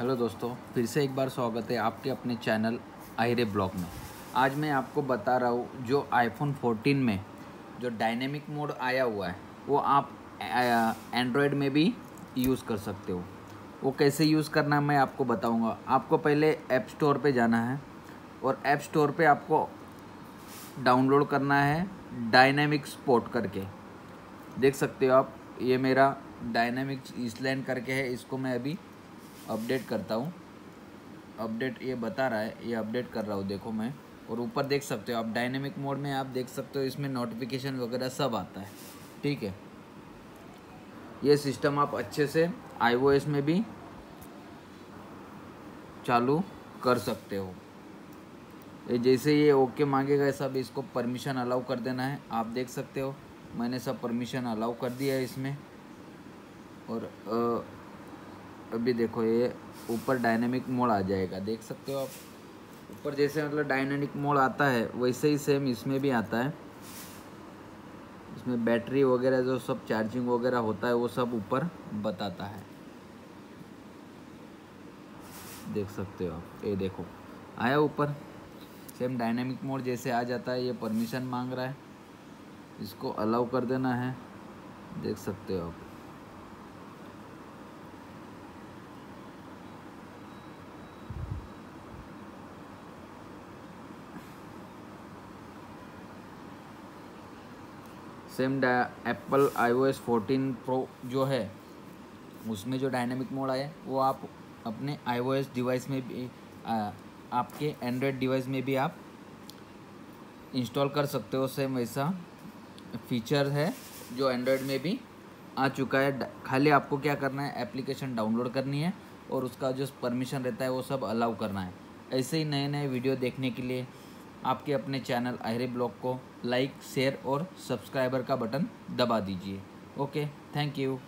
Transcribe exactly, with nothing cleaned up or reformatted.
Hello दोस्तों, फिर से एक बार स्वागत है आपके अपने चैनल आहिरे ब्लॉग में। आज मैं आपको बता रहा हूँ जो आईफोन फोर्टीन में जो डायनेमिक मोड आया हुआ है वो आप एंड्रॉयड में भी यूज़ कर सकते हो। वो कैसे यूज़ करना मैं आपको बताऊँगा। आपको पहले ऐप स्टोर पे जाना है और ऐप स्टोर पे आपको डाउनलोड करना है डायनेमिक स्पोर्ट करके। देख सकते हो आप, ये मेरा डायनेमिक आइलैंड करके है, इसको मैं अभी अपडेट करता हूँ। अपडेट ये बता रहा है, ये अपडेट कर रहा हूँ, देखो मैं। और ऊपर देख सकते हो आप डायनेमिक मोड में, आप देख सकते हो इसमें नोटिफिकेशन वगैरह सब आता है। ठीक है, ये सिस्टम आप अच्छे से आईओएस में भी चालू कर सकते हो। ये जैसे ये ओके मांगेगा, सब इसको परमिशन अलाउ कर देना है। आप देख सकते हो मैंने सब परमिशन अलाउ कर दिया है इसमें। और आ, अभी देखो ये ऊपर डायनेमिक मोड आ जाएगा, देख सकते हो आप। ऊपर जैसे मतलब डायनेमिक मोड आता है वैसे ही सेम इसमें भी आता है। इसमें बैटरी वगैरह जो सब चार्जिंग वगैरह होता है वो सब ऊपर बताता है, देख सकते हो आप। ये देखो आया ऊपर, सेम डायनेमिक मोड जैसे आ जाता है। ये परमिशन मांग रहा है, इसको अलाउ कर देना है, देख सकते हो आप। Same Apple iOS fourteen pro जो है उसमें जो डायनेमिक मोड आया वो आप अपने आईओएस डिवाइस में भी आ, आपके एंड्रॉयड डिवाइस में भी आप इंस्टॉल कर सकते हो। सेम वैसा फीचर है जो एंड्रॉयड में भी आ चुका है। खाली आपको क्या करना है, एप्लीकेशन डाउनलोड करनी है और उसका जो परमिशन रहता है वो सब अलाउ करना है। ऐसे ही नए नए वीडियो देखने के लिए आपके अपने चैनल आहिरे ब्लॉग को लाइक, शेयर और सब्सक्राइबर का बटन दबा दीजिए। Okay, thank you.